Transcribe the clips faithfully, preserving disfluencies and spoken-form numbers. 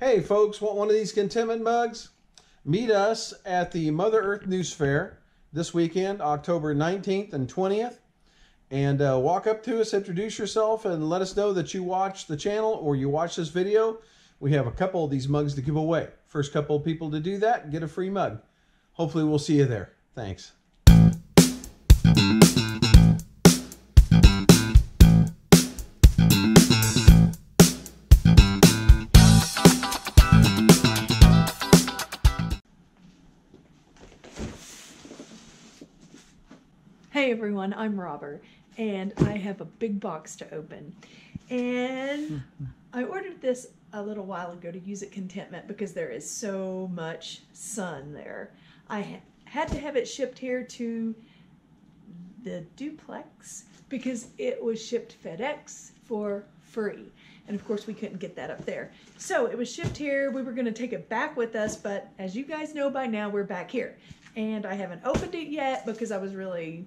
Hey folks, want one of these contentment mugs? Meet us at the Mother Earth News Fair this weekend, October nineteenth and twentieth. And uh, walk up to us, introduce yourself, and let us know that you watch the channel or you watch this video. We have a couple of these mugs to give away. First couple of people to do that, get a free mug. Hopefully we'll see you there. Thanks. Hey everyone, I'm Robber, and I have a big box to open, and I ordered this a little while ago to use at Contentment because there is so much sun there. I ha had to have it shipped here to the duplex because it was shipped FedEx for free, and of course we couldn't get that up there. So it was shipped here, we were going to take it back with us, but as you guys know by now, we're back here. And I haven't opened it yet because I was really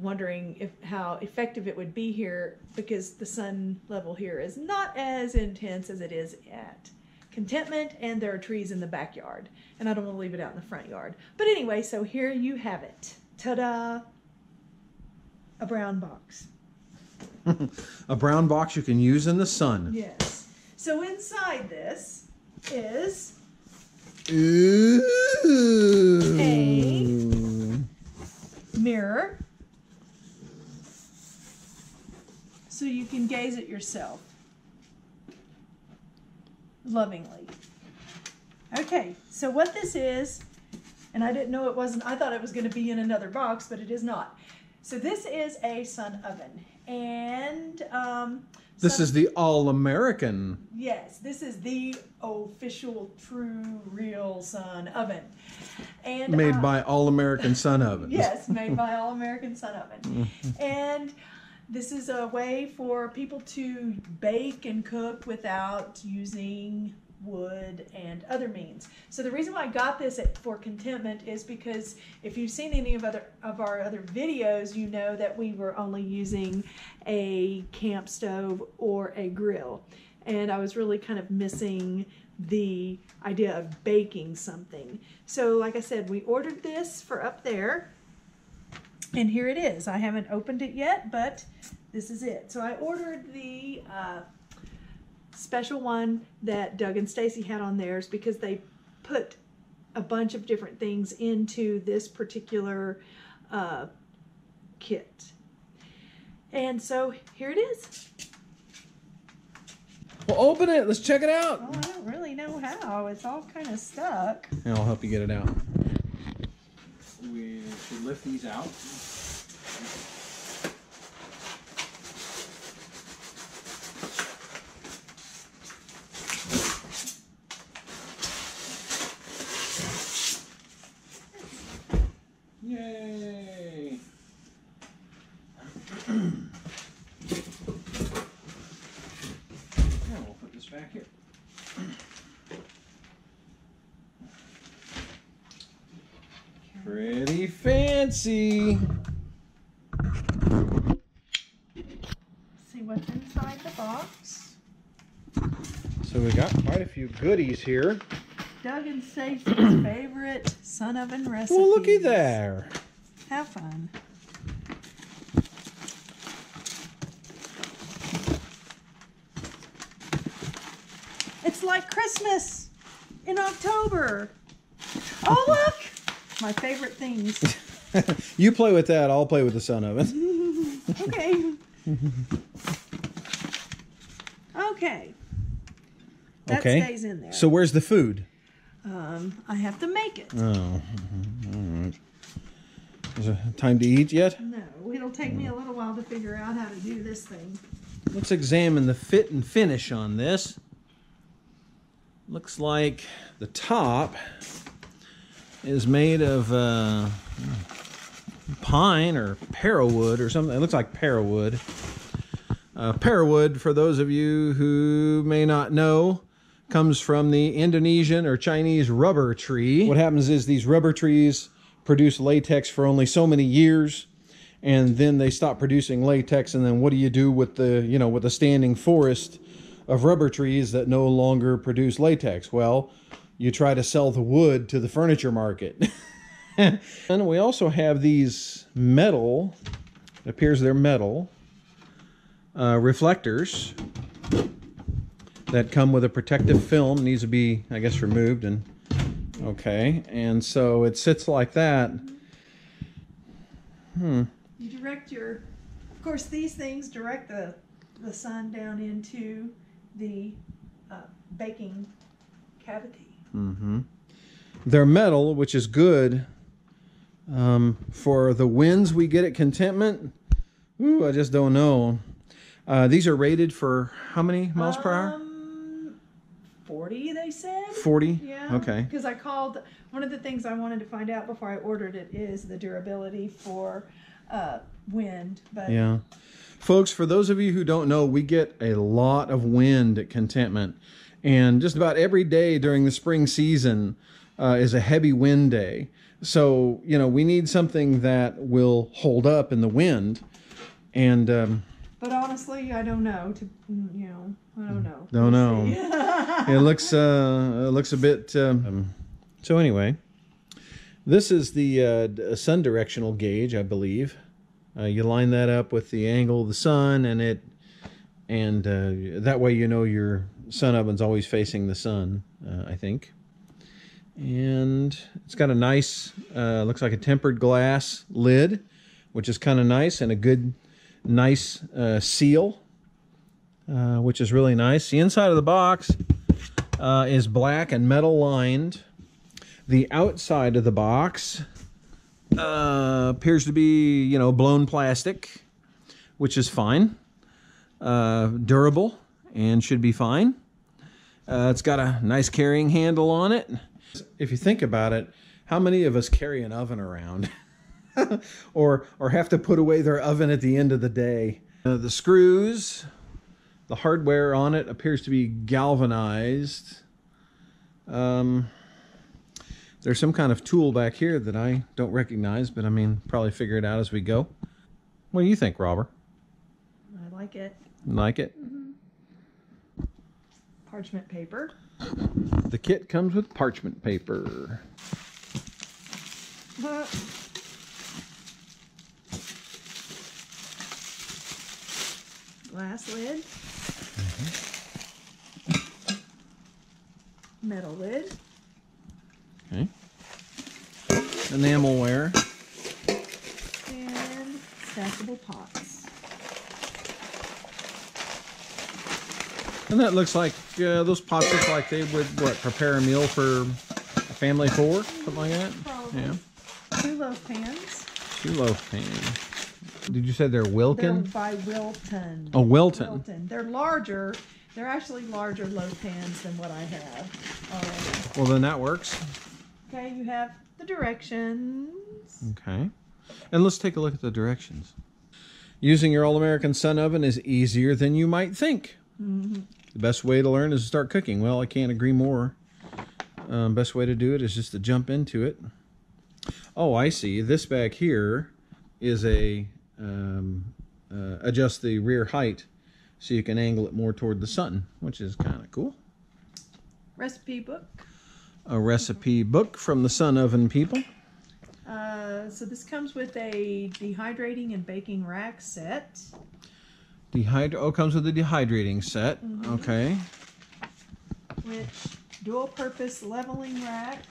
wondering if how effective it would be here because the sun level here is not as intense as it is at Contentment, and there are trees in the backyard and I don't want to leave it out in the front yard. But anyway, so here you have it. Ta-da! A brown box. A brown box you can use in the sun. Yes. So inside this is... Ooh. A mirror, so you can gaze at yourself lovingly. Okay, so what this is, and I didn't know it wasn't, I thought it was going to be in another box, but it is not. So this is a sun oven, and um, this is the All American. Yes, this is the official, true, real sun oven. And made uh, by All American Sun Oven. Yes, made by All American Sun Oven. And this is a way for people to bake and cook without using wood and other means. So the reason why I got this at, for Contentment is because if you've seen any of other of our other videos, you know that we were only using a camp stove or a grill, and I was really kind of missing the idea of baking something. So like I said, we ordered this for up there, and here it is. I haven't opened it yet, but this is it. So I ordered the uh, special one that Doug and Stacy had on theirs because they put a bunch of different things into this particular uh, kit. And so here it is. Well, open it. Let's check it out. Oh, I don't really know how. It's all kind of stuck. And I'll help you get it out. We should lift these out. Yay! Now we'll put this back here. Pretty fancy. See what's inside the box. So we got quite a few goodies here. Doug and Stacy's favorite sun oven recipe. Well, looky there. Have fun. It's like Christmas in October. Oh, look! My favorite things. You play with that, I'll play with the sun oven. Okay. Okay. That okay. stays in there. So where's the food? Um, I have to make it. Oh, all right. Is it time to eat yet? No, it'll take me a little while to figure out how to do this thing. Let's examine the fit and finish on this. Looks like the top is made of uh, pine or para wood or something. It looks like para wood. Uh, para wood, for those of you who may not know, comes from the Indonesian or Chinese rubber tree. What happens is these rubber trees produce latex for only so many years, and then they stop producing latex, and then what do you do with the, you know, with the standing forest of rubber trees that no longer produce latex. Well, you try to sell the wood to the furniture market. And we also have these metal, it appears they're metal, uh, reflectors that come with a protective film. It needs to be, I guess, removed. And okay, and so it sits like that. Hmm. You direct your, of course, these things direct the, the sun down into the uh, baking cavity. Mm-hmm. They're metal, which is good. Um, for the winds we get at Contentment, ooh, I just don't know. Uh, these are rated for how many miles um, per hour? forty, they said. forty? Yeah. Okay. Because I called, one of the things I wanted to find out before I ordered it is the durability for uh, wind. But yeah. Folks, for those of you who don't know, we get a lot of wind at Contentment. And just about every day during the spring season uh, is a heavy wind day. So, you know, we need something that will hold up in the wind. And... Um, But honestly, I don't know. To, you know, I don't know. Don't know. It looks, uh, it looks a bit. Um, so anyway, this is the uh, sun directional gauge, I believe. Uh, you line that up with the angle of the sun, and it, and uh, that way you know your sun oven's always facing the sun. Uh, I think. And it's got a nice, uh, looks like a tempered glass lid, which is kind of nice, and a good. Nice uh, seal, uh, which is really nice. The inside of the box uh, is black and metal lined. The outside of the box uh, appears to be, you know, blown plastic, which is fine, uh, durable, and should be fine. Uh, it's got a nice carrying handle on it. If you think about it, how many of us carry an oven around? or or have to put away their oven at the end of the day. Uh, the screws, the hardware on it appears to be galvanized. Um, there's some kind of tool back here that I don't recognize, but I mean, probably figure it out as we go. What do you think, Robber? I like it. Like it? Mm-hmm. Parchment paper. The kit comes with parchment paper. Uh Glass lid, mm-hmm. Metal lid, okay. Enamelware, and stackable pots. And that looks like uh, those pots look like they would what prepare a meal for a family of four, something like that. Probably. Yeah. Two loaf pans. Two loaf pans. Did you say they're Wilton? They're by Wilton. Oh, Wilton. Wilton. They're larger. They're actually larger loaf pans than what I have. Um, well, then that works. Okay, you have the directions. Okay. And let's take a look at the directions. Using your All American Sun Oven is easier than you might think. Mm-hmm. The best way to learn is to start cooking. Well, I can't agree more. Um, best way to do it is just to jump into it. Oh, I see. This back here is a... Um, uh, adjust the rear height so you can angle it more toward the sun, which is kind of cool. Recipe book. A recipe book from the Sun Oven people. Uh, so this comes with a dehydrating and baking rack set. Dehydr- oh, comes with a dehydrating set. Mm-hmm. Okay. Which dual-purpose leveling rack.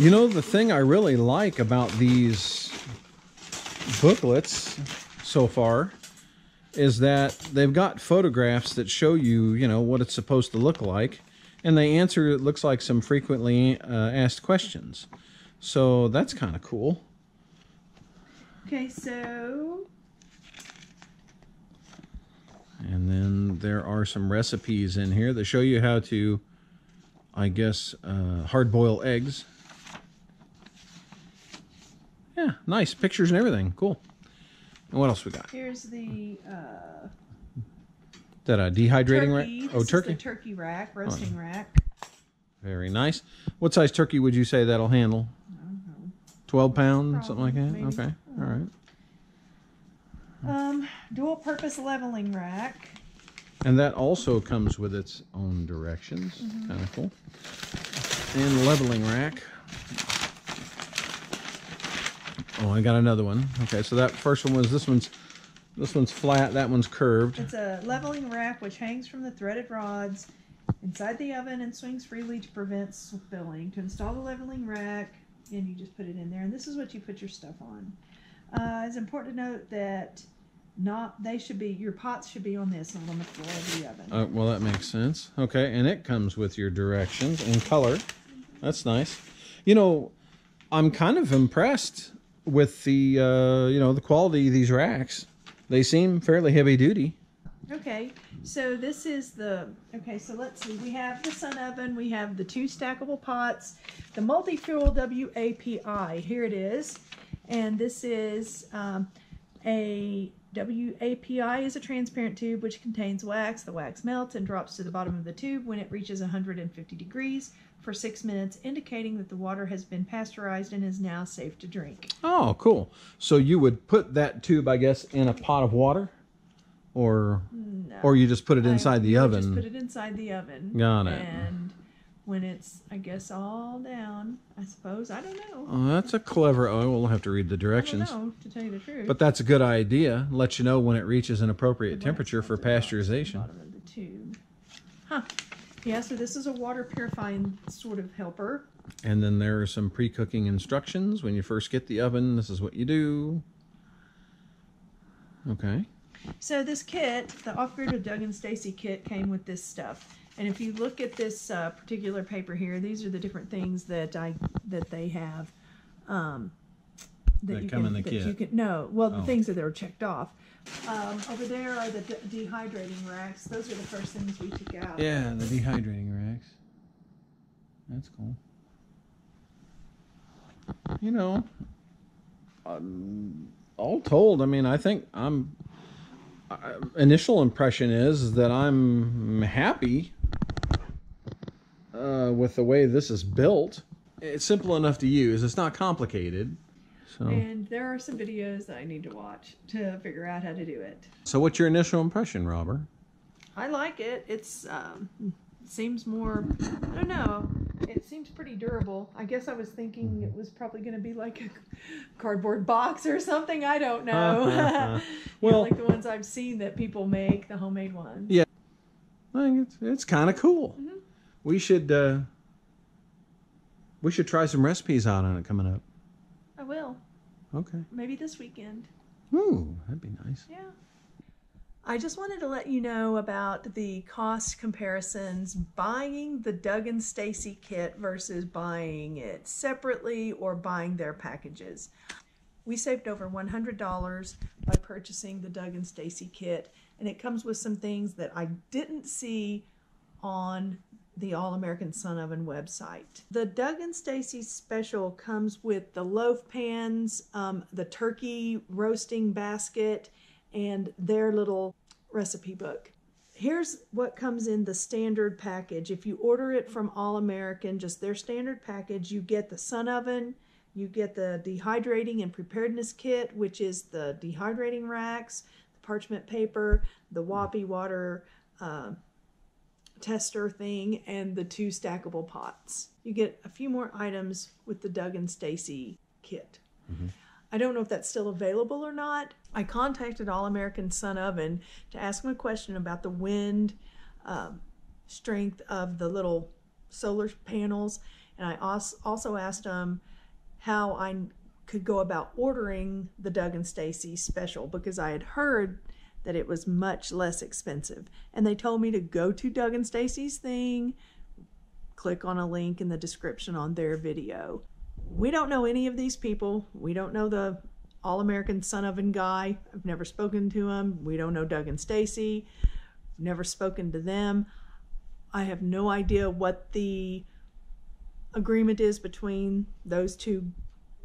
You know, the thing I really like about these booklets so far is that they've got photographs that show you, you know, what it's supposed to look like. And they answer, it looks like, some frequently uh, asked questions. So that's kind of cool. Okay, so... And then there are some recipes in here that show you how to... I guess, uh, hard-boiled eggs. Yeah, nice. Pictures and everything. Cool. And what else we got? Here's the... Uh, that uh, dehydrating rack? Oh, turkey? This is the turkey rack, roasting oh. rack. Very nice. What size turkey would you say that'll handle? I don't know. twelve pounds, probably, something like that? Maybe. Okay, all right. Um, dual purpose leveling rack. And that also comes with its own directions. Mm-hmm. Kind of cool. And leveling rack. Oh, I got another one. Okay, so that first one was this one's this one's flat, that one's curved. It's a leveling rack which hangs from the threaded rods inside the oven and swings freely to prevent spilling. To install the leveling rack, and you just put it in there, and this is what you put your stuff on. Uh, it's important to note that not they should be your pots should be on this and on the floor of the oven. Uh, well, that makes sense. Okay, and it comes with your directions and color. That's nice. You know, I'm kind of impressed with the uh, you know the quality of these racks. They seem fairly heavy duty. Okay, so this is the, okay, so let's see, we have the sun oven, we have the two stackable pots, the multi-fuel W A P I, here it is, and this is um, a, W A P I is a transparent tube which contains wax. The wax melts and drops to the bottom of the tube when it reaches one hundred fifty degrees for six minutes, indicating that the water has been pasteurized and is now safe to drink. Oh, cool. So you would put that tube, I guess, in a pot of water? Or no, or you just put it inside I, the oven. Just put it inside the oven. Got it. And when it's, I guess, all down, I suppose. I don't know. Oh, that's a clever. Oh, we'll have to read the directions. I don't know, to tell you the truth. But that's a good idea. Let you know when it reaches an appropriate temperature for pasteurization. The bottom of the tube. Huh. Yeah. So this is a water purifying sort of helper. And then there are some pre-cooking instructions. When you first get the oven, this is what you do. Okay. So this kit, the Off-Grid with Doug and Stacy kit, came with this stuff. And if you look at this uh, particular paper here, these are the different things that I that they have um, that, that you come can, in the that kit. You can, no, well, oh. the things that are checked off. Um, over there are the de dehydrating racks. Those are the first things we took out. Yeah, the dehydrating racks. That's cool. You know, um, all told, I mean, I think I'm. Uh, initial impression is that I'm happy uh, with the way this is built. It's simple enough to use. It's not complicated. So. And there are some videos that I need to watch to figure out how to do it. So what's your initial impression, Robert? I like it. It's um, it seems more, I don't know, it seems pretty durable. I guess I was thinking it was probably going to be like a cardboard box or something. I don't know. Uh, uh, uh. Well, know, like the ones I've seen that people make, the homemade ones. Yeah, I think it's, it's kind of cool. Mm-hmm. We should uh, we should try some recipes out on it coming up. I will. Okay. Maybe this weekend. Ooh, that'd be nice. Yeah. I just wanted to let you know about the cost comparisons buying the Doug and Stacy kit versus buying it separately or buying their packages. We saved over one hundred dollars by purchasing the Doug and Stacy kit, and it comes with some things that I didn't see on the All American Sun Oven website. The Doug and Stacy special comes with the loaf pans, um, the turkey roasting basket, and their little recipe book. Here's what comes in the standard package. If you order it from All American, just their standard package, you get the sun oven, you get the dehydrating and preparedness kit, which is the dehydrating racks, the parchment paper, the WAPI water uh, tester thing, and the two stackable pots. You get a few more items with the Doug and Stacy kit. Mm-hmm. I don't know if that's still available or not. I contacted All American Sun Oven to ask them a question about the wind um, strength of the little solar panels. And I also asked them how I could go about ordering the Doug and Stacy special, because I had heard that it was much less expensive. And they told me to go to Doug and Stacy's thing, click on a link in the description on their video. We don't know any of these people. We don't know the All American Sun Oven guy. I've never spoken to him. We don't know Doug and Stacy. Never spoken to them. I have no idea what the agreement is between those two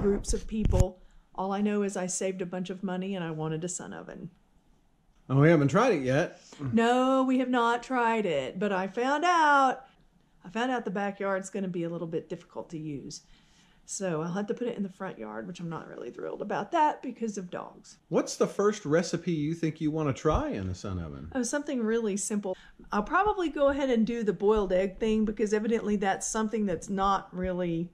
groups of people. All I know is I saved a bunch of money and I wanted a sun oven. Oh, we haven't tried it yet. No, we have not tried it. But I found out, I found out the backyard's going to be a little bit difficult to use. So I'll have to put it in the front yard, which I'm not really thrilled about that because of dogs. What's the first recipe you think you want to try in the sun oven? Oh, something really simple. I'll probably go ahead and do the boiled egg thing because evidently that's something that's not really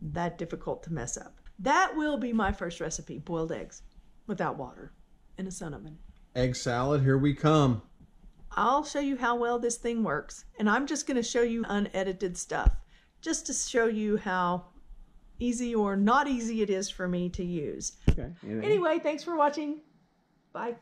that difficult to mess up. That will be my first recipe, boiled eggs without water in a sun oven. Egg salad, here we come. I'll show you how well this thing works. And I'm just going to show you unedited stuff just to show you how easy or not easy it is for me to use. Okay. Anyway, thanks for watching. Bye.